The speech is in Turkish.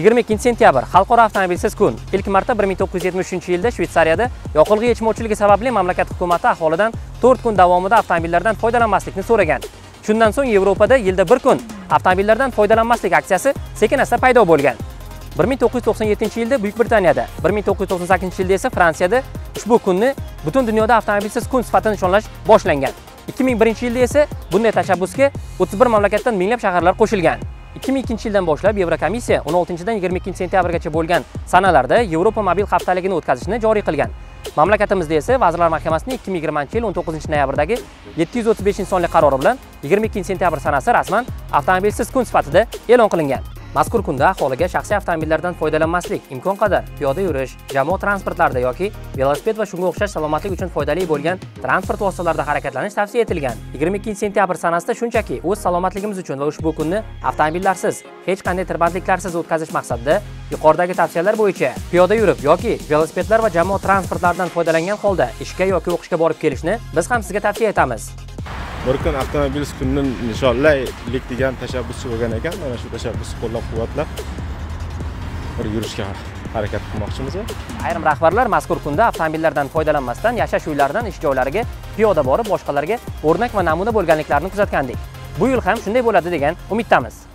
22 sentyabr Xalqaro avtomobilsiz kun. İlk marta 1973-yilda Shvetsariyada yoqilg'i yetishmovchiligi sababli mamlakat hukumati aholidan 4 kun davomida avtomobillardan foydalanmaslikni so'ragan. Shundan so'ng Yevropada yilda 1 kun avtomobillardan foydalanmaslik aksiyasi sekin-asta paydo bo'lgan. 1997-yilda Buyuk Britaniyada, 1998-yilda esa Fransiyada ushbu kunni butun dunyoda avtomobilsiz kun sifatida nishonlash boshlangan. 2001-yilda esa bunday tashabbusga 31 mamlakatdan minglab shaharlar qo'shilgan. 2002-yildan boshlab Yevrokomissiya 16-dan 22 sentyabrgacha bo'lgan sanalarda Yevropa mobil haftaligini o'tkazishni joriy qilgan. Mamlakatimizda esa Vazirlar Mahkamasining 2020-yil 19 noyabrdagi 735-sonli qarori bilan 22 sentyabr sanasi rasman avtomobilsiz kun sifatida e'lon qilingan. Mazkur kunda aholiga shaxsiy avtomobillardan foydalanmaslik, imkon qadar piyoda yurish, jamoat transportlarida yoki velosiped va shunga o'xshash salomatlik uchun foydali bo'lgan transport vositalarida harakatlanish tavsiya etilgan. 22 sentyabr sanasida shunchaki o'z salomatligimiz uchun va ushbu kunni avtomobillarsiz, hech qanday tirbandliklarsiz o'tkazish maqsadida yuqoridagi tavsiyalar bo'yicha piyoda yurib yoki velosipedlar va jamoat transportlaridan foydalangan holda ishga yoki o'qishga borib kelishni biz ham sizga tavsiya etamiz. Bir kun avtomobilsiz kunni nishonlaylik degan tashabbus bo'lgan ekan. Mana shu tashabbusni qo'llab-quvvatlab bir yurishga harakat qilmoqchimiz. Ayrim rahbarlar mazkur kunda avtomobillardan foydalanmasdan yashash uylaridan ish joylariga piyoda borib, boshqalarga o'rnak va namuna bo'lganliklarini kuzatgandik. Bu yil ham shunday bo'ladi degan umiddamiz.